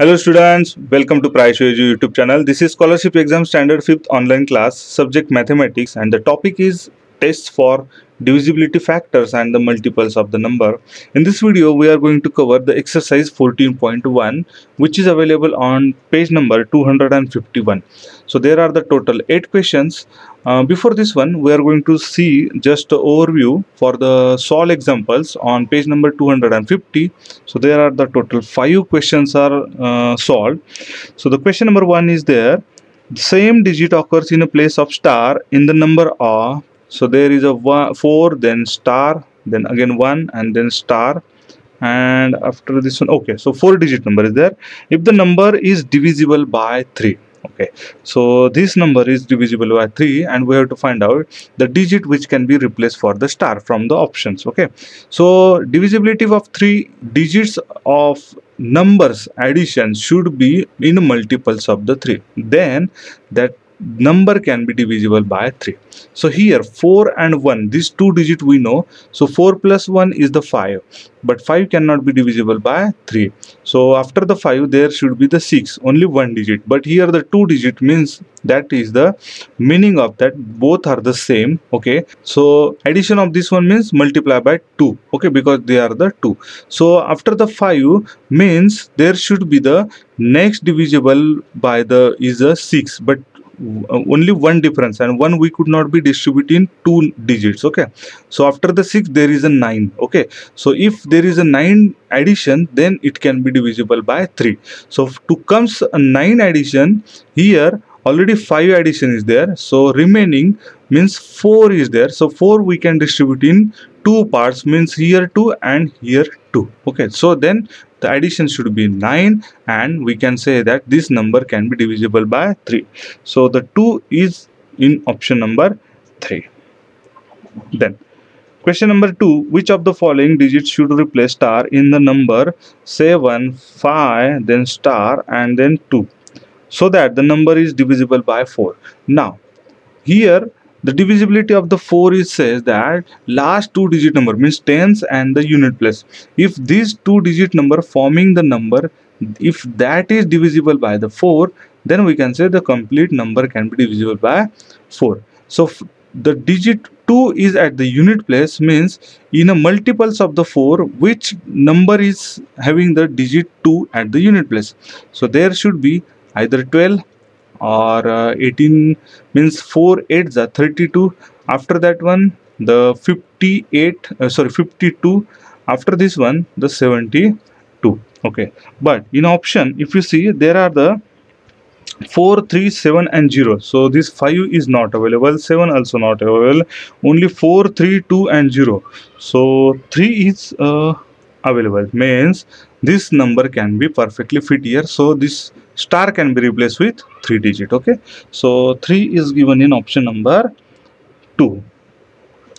Hello students, welcome to PraescioEdu YouTube channel. This is scholarship exam standard 5th online class, subject mathematics, and the topic is tests for divisibility factors and the multiples of the number. In this video we are going to cover the exercise 14.1, which is available on page number 251. So there are the total 8 questions. Before this one we are going to see just the overview for the solve examples on page number 250. So there are the total 5 questions are solved. So the question number 1 is there. The same digit occurs in a place of star in the number of. So there is a 4, then star, then again 1, and then star, and after this one, okay, so 4-digit number is there. If the number is divisible by 3, okay, so this number is divisible by 3, and we have to find out the digit which can be replaced for the star from the options. Okay, so divisibility of 3 digits of numbers addition should be in multiples of the 3, then that number can be divisible by 3. So here 4 and 1, these 2 digit we know, so 4 plus 1 is the 5, but 5 cannot be divisible by 3. So after the 5 there should be the 6, only 1 digit, but here the 2 digit means that is the meaning of that, both are the same. Okay, so addition of this one means multiply by 2, okay, because they are the 2. So after the 5 means there should be the next divisible by the is a 6, but only one difference, and 1 we could not be distributed in 2 digits. Okay, so after the 6 there is a 9. Okay, so if there is a 9 addition, then it can be divisible by 3. So to comes a 9 addition, here already 5 addition is there, so remaining means 4 is there. So 4 we can distribute in 2 parts, means here 2 and here 2. Okay, so then the addition should be 9, and we can say that this number can be divisible by 3. So the 2 is in option number 3. Then question number 2, which of the following digits should replace star in the number 7, 5, then star, and then 2, so that the number is divisible by 4. Now here the divisibility of the 4 is says that last 2 digit number means tens and the unit place. If these 2 digit number forming the number, if that is divisible by the 4, then we can say the complete number can be divisible by 4. So the digit 2 is at the unit place, means in a multiples of the 4 which number is having the digit 2 at the unit place. So there should be either 12 or 18, means 4 8s are 32, after that one the 52, after this one the 72. Okay, but in option if you see there are the 4 3 7 and 0, so this 5 is not available, 7 also not available, only 4 3 2 and 0. So 3 is available, means this number can be perfectly fit here. So this star can be replaced with 3 digit. Okay, so 3 is given in option number 2.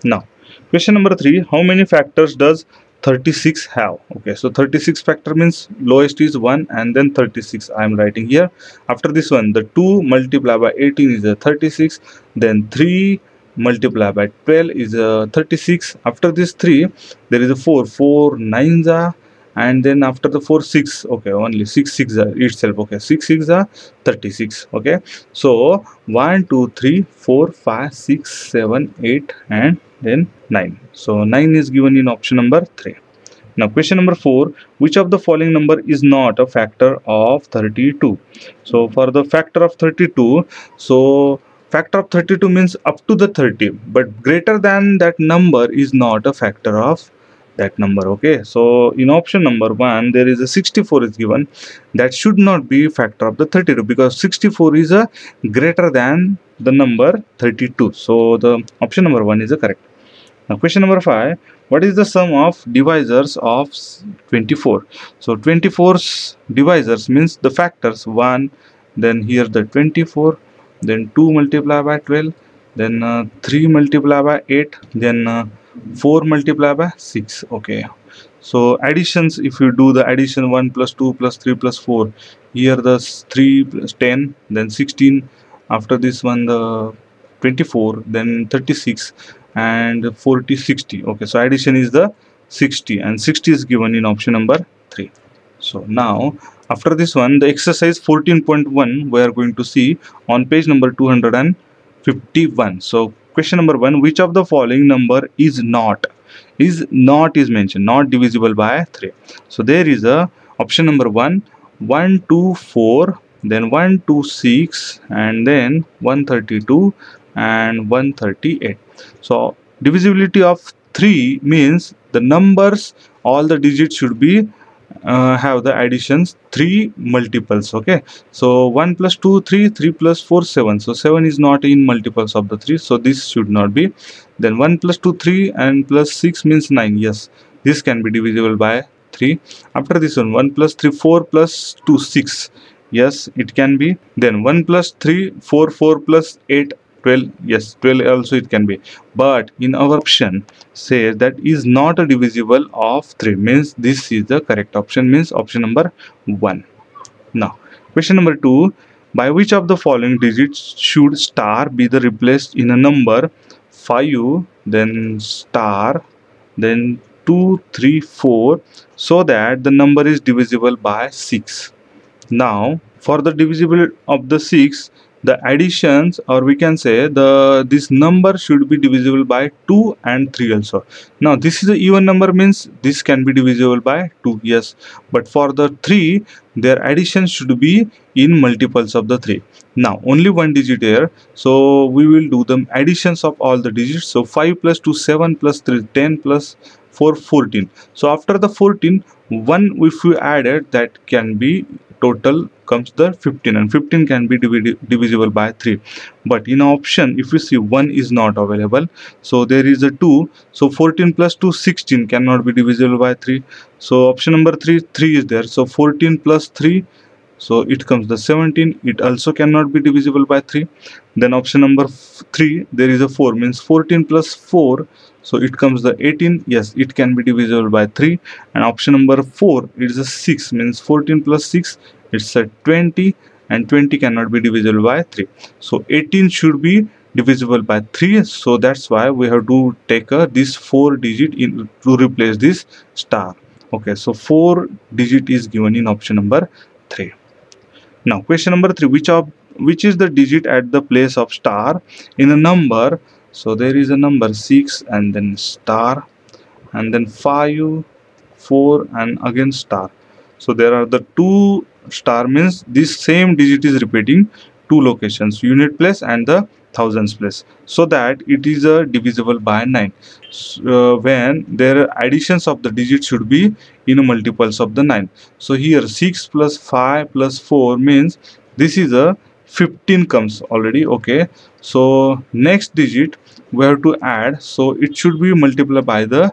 Now question number 3, how many factors does 36 have? Okay, so 36 factor means lowest is 1, and then 36 I am writing here. After this one the 2 multiplied by 18 is a 36, then 3 multiplied by 12 is a 36, after this 3 there is a 4 4 9s are, and then after the 4 6, okay, only 6 6 are itself. Okay, 6 6 are 36. Okay, so 1 2 3 4 5 6 7 8 and then 9. So 9 is given in option number 3. Now question number 4, which of the following number is not a factor of 32? So for the factor of 32, so factor of 32 means up to the 30, but greater than that number is not a factor of that number. Okay, so in option number 1 there is a 64 is given, that should not be factor of the 32, because 64 is a greater than the number 32. So the option number 1 is correct. Now question number 5, what is the sum of divisors of 24? So 24's divisors means the factors 1, then here the 24, then 2 multiply by 12, then 3 multiply by 8, then 4 multiply by 6. Okay, so additions, if you do the addition 1 plus 2 plus 3 plus 4, here the 3 plus 10, then 16, after this one the 24, then 36 and 40 60. Okay, so addition is the 60, and 60 is given in option number 3. So now after this one, the exercise 14.1 we are going to see on page number 251. So question number 1, which of the following number is not mentioned, not divisible by 3. So there is a option number 1, 124, then 126, and then 132 and 138. So divisibility of 3 means the numbers, all the digits should be have the additions 3 multiples. Okay, so 1 plus 2 3, 3 plus 4 7, so 7 is not in multiples of the 3, so this should not be. Then 1 plus 2 3, and plus 6 means 9. Yes, this can be divisible by 3. After this one, 1 plus 3 4 plus 2 6. Yes, it can be. Then 1 plus 3 4 4 plus 8 12. Yes, 12 also it can be, but in our option says that is not a divisible of 3, means this is the correct option, means option number 1. Now question number 2, by which of the following digits should star be the replaced in a number 5, then star, then 2 3 4, so that the number is divisible by 6. Now for the divisible of the 6, the additions, or we can say this number should be divisible by 2 and 3 also. Now this is an even number, means this can be divisible by 2. Yes, but for the 3, their addition should be in multiples of the 3. Now only one digit here, so we will do the additions of all the digits. So 5 plus 2 7 plus 3 10 plus 4 14. So after the 14, 1 if you added, that can be total comes the 15, and 15 can be divisible by 3. But in option, if you see, 1 is not available, so there is a 2. So 14 plus 2 16 cannot be divisible by 3. So option number 3 is there. So 14 plus 3, so it comes the 17. It also cannot be divisible by 3. Then option number 3, there is a 4, means 14 plus 4, so it comes the 18. Yes, it can be divisible by 3. And option number 4, it is a 6, means 14 plus 6, it's a 20, and 20 cannot be divisible by 3. So 18 should be divisible by 3. So that's why we have to take this 4 digit in to replace this star. Okay, so 4 digit is given in option number 3. Now question number 3, which is the digit at the place of star in a number? So there is a number 6, and then star, and then 5 4, and again star. So there are the 2 star, means this same digit is repeating 2 locations, unit place and the thousands place, so that it is a divisible by 9. So, when their additions of the digits should be in multiples of the 9. So here 6 plus 5 plus 4 means this is a 15 comes already. Okay, so next digit we have to add, so it should be multiplied by the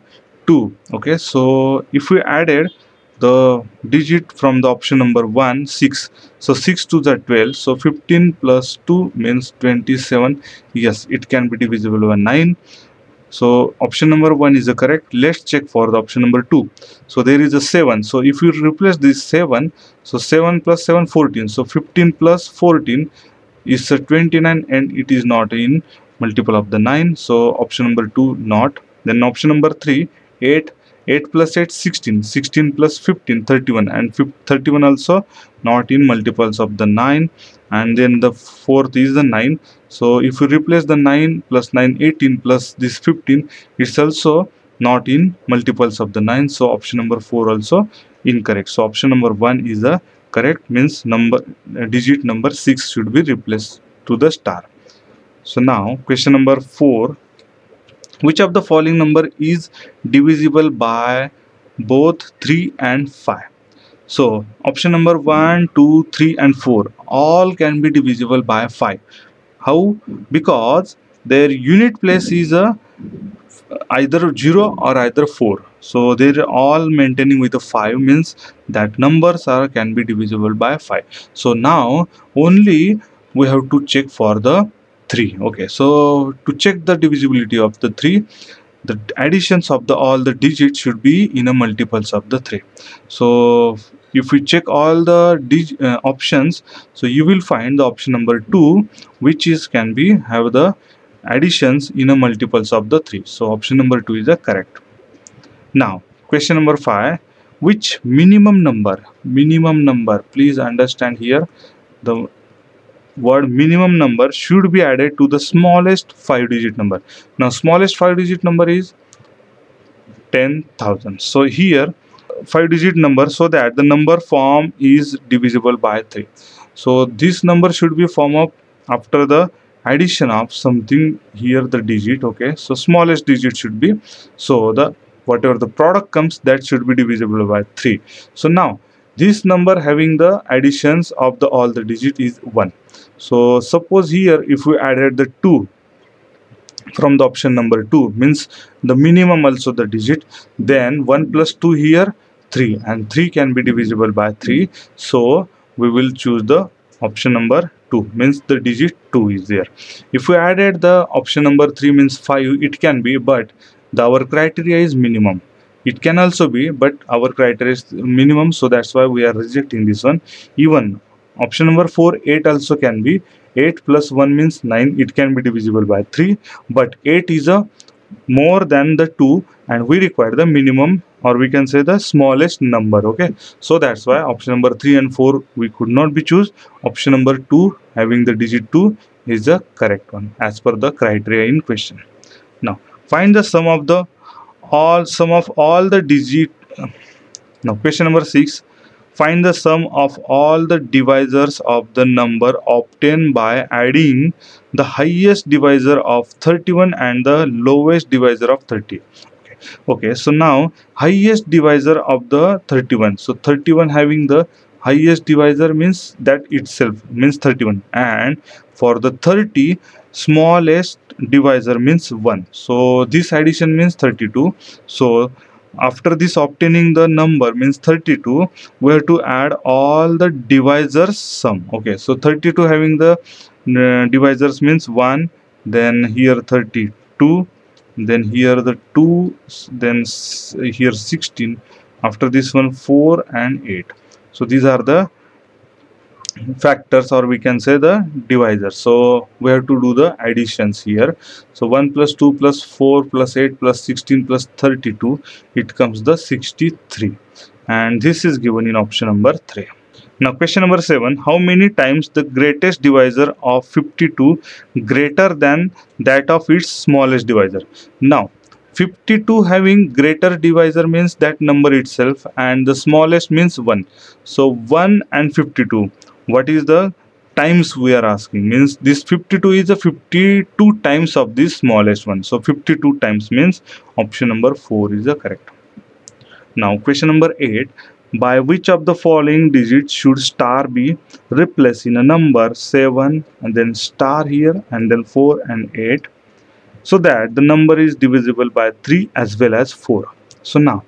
2. Okay, so if we added the digit from the option number 1, 6, so 6 to the 12, so 15 plus 2 means 27. Yes, it can be divisible by 9. So option number 1 is the correct. Let's check for the option number 2. So there is a 7, so if you replace this 7, so 7 plus 7 14, so 15 plus 14 is a 29, and it is not in multiple of the 9, so option number 2 not. Then option number 3, 8 8 plus 8 16, 16 plus 15 31, and 31 also not in multiples of the 9. And then the 4th is the 9, so if you replace the 9 plus 9 18 plus this 15, it's also not in multiples of the 9, so option number 4 also incorrect. So option number 1 is the correct, means digit number 6 should be replaced to the star. So now question number 4, which of the following number is divisible by both 3 and 5? So option number 1, 2, 3 and 4 all can be divisible by 5. How? Because their unit place is either 0 or either 4. So they are all maintaining with a 5, means that numbers can be divisible by 5. So now only we have to check for the 3. Okay, so to check the divisibility of the 3, the additions of all the digits should be in a multiples of the 3. So if we check all the options, so you will find the option number 2, which is can be have the additions in a multiples of the 3. So option number 2 is the correct. Now question number 5, which minimum number, please understand here, the word minimum number should be added to the smallest 5-digit number. Now smallest 5-digit number is 10,000. So here 5-digit number, so that the number form is divisible by 3. So this number should be formed up after the addition of something here, the digit. Okay, so smallest digit should be, so the whatever the product comes, that should be divisible by 3. So now this number having the additions of the all the digit is 1. So suppose here if we added the 2 from the option number 2, means the minimum also the digit, then 1 plus 2 here 3, and 3 can be divisible by 3. So we will choose the option number 2, means the digit 2 is there. If we added the option number 3, means 5, it can be, but our criteria is minimum. It can also be, but our criteria is minimum, so that's why we are rejecting this one. Even option number 4, 8 also can be. 8 plus 1 means 9, it can be divisible by 3, but 8 is a more than the 2, and we require the minimum, or we can say the smallest number. Okay, so that's why option number 3 and 4 we could not be choose. Option number 2 having the digit 2 is the correct one as per the criteria in question. Now find the sum of all the digit. Now question number 6, find the sum of all the divisors of the number obtained by adding the highest divisor of 31 and the lowest divisor of 30. Okay, so now highest divisor of the 31, so 31 having the highest divisor means that itself means 31, and for the 30 smallest divisor means 1. So this addition means 32. So after this obtaining the number means 32, we have to add all the divisors sum. Okay, so 32 having the divisors means 1, then here 32, then here the 2, then here 16, after this one 4 and 8. So these are the factors, or we can say the divisors. So we have to do the additions here. So 1 plus 2 plus 4 plus 8 plus 16 plus 32, it comes the 63, and this is given in option number 3. Now question number 7, how many times the greatest divisor of 52 greater than that of its smallest divisor? Now 52 having greater divisor means that number itself, and the smallest means 1. So 1 and 52, what is the times we are asking, means this 52 is a 52 times of this smallest one. So 52 times means option number 4 is the correct. Now question number 8, by which of the following digits should star be replaced in a number 7 and then star here and then 4 and 8, so that the number is divisible by 3 as well as 4. So now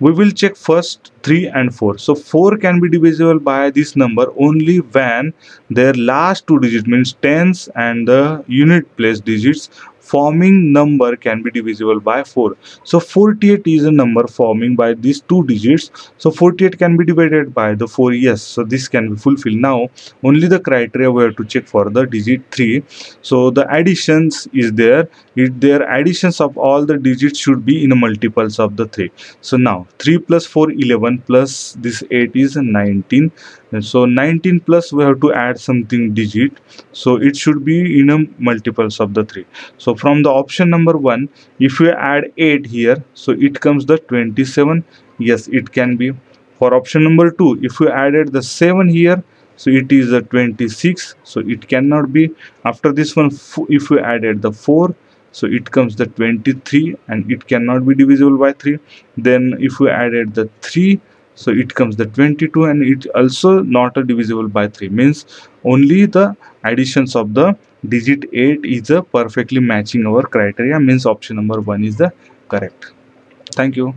we will check first 3 and 4. So 4 can be divisible by this number only when their last 2 digits means tens and the unit place digits forming number can be divisible by 4. So 48 is a number forming by these 2 digits. So 48 can be divided by the 4. Yes, so this can be fulfilled. Now only the criteria we have to check for the digit 3. So the additions is there. If their additions of all the digits should be in multiples of the 3. So now 3 plus 4 11 plus this 8 is 19. And so 19 plus we have to add something digit. So it should be in multiples of the 3. So from the option number 1, if we add 8 here, so it comes the 27. Yes, it can be. For option number 2, if we added the 7 here, so it is a 26, so it cannot be. After this one, if we added the 4, so it comes the 23, and it cannot be divisible by 3. Then if we added the 3, so it comes the 22, and it also not a divisible by 3, means only the additions of the digit 8 is a perfectly matching our criteria, means option number 1 is the correct. Thank you.